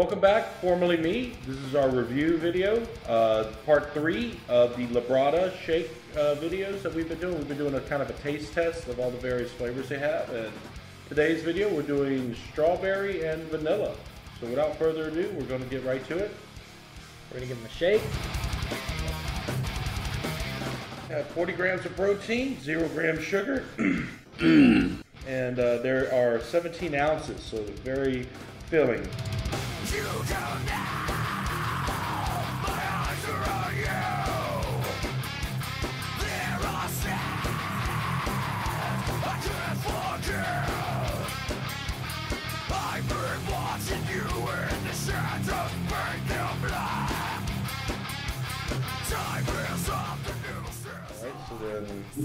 Welcome back, Formerly Me. This is our review video, part 3 of the Labrada Shake videos that we've been doing. We've been doing a kind of a taste test of all the various flavors they have, and today's video we're doing strawberry and vanilla. So without further ado, we're going to get right to it. We're going to give them a shake. Have 40 grams of protein, 0 grams sugar, and there are 17 ounces, so very filling. You don't know, my eyes are on you. There are sands I couldn't forgive. I've been watching you in the shadows of burning black. Time is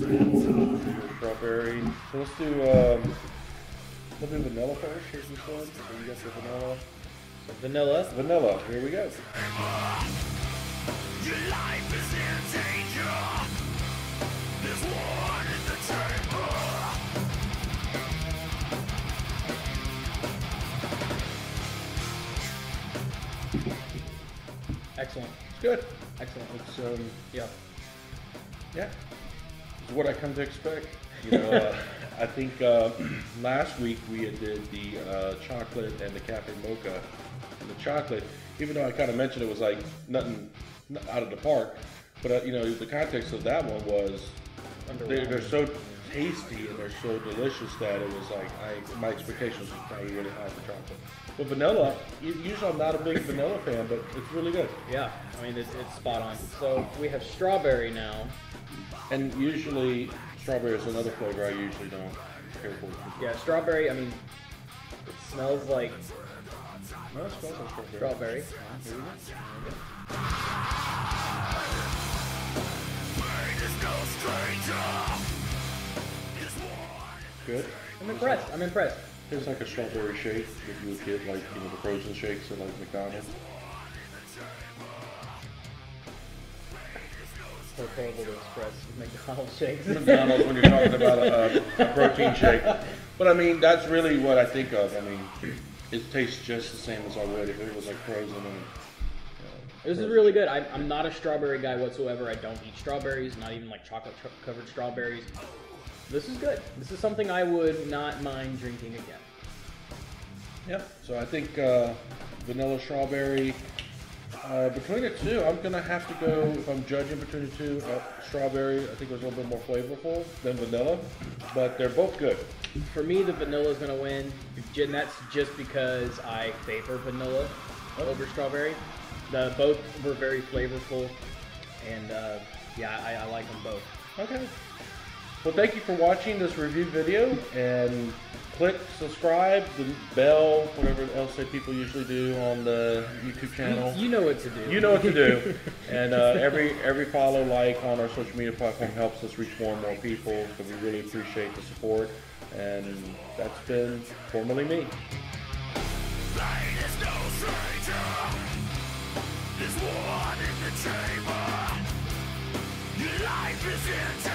up the new system. Alright, so then strawberry. So let's do vanilla first. Here's this one. So you got the vanilla. Vanilla, here we go. Your life is in danger. There's war at the table. Excellent. It's good. Excellent. It's yeah. It's what I come to expect. You know, I think last week we had did the chocolate and the cafe mocha. The chocolate, even though I kind of mentioned it was like nothing out of the park, but you know, the context of that one was they're so tasty and they're so delicious that it was like my expectations were probably really high for chocolate. But vanilla, usually I'm not a big vanilla fan, but it's really good. Yeah, I mean it's spot on. So we have strawberry now, and usually strawberry is another flavor I usually don't care for. Yeah, strawberry. I mean, it smells like. No, it's strawberry. Good. I'm impressed. It's like a strawberry shake that you would get, like, you know, the frozen shakes at like McDonald's. So horrible to express McDonald's shakes. McDonald's when you're talking about a protein shake. But I mean, that's really what I think of. I mean. It tastes just the same as I would if it was like frozen. And, this is really good. I'm not a strawberry guy whatsoever. I don't eat strawberries, not even like chocolate-covered strawberries. This is good. This is something I would not mind drinking again. Yep. So I think vanilla strawberry. Between the two, I'm gonna have to go. If I'm judging between the two, strawberry I think was a little bit more flavorful than vanilla, but they're both good. For me, the vanilla is gonna win, and that's just because I favor vanilla over strawberry. Both were very flavorful, and yeah, I like them both. Okay. Well, thank you for watching this review video, and click subscribe, the bell, whatever else that people usually do on the YouTube channel. You know what to do. You know what to do. And every follow, like on our social media platform helps us reach more and more people, so we really appreciate the support. And that's been Formerly Me. This war in the chamber. Your life is in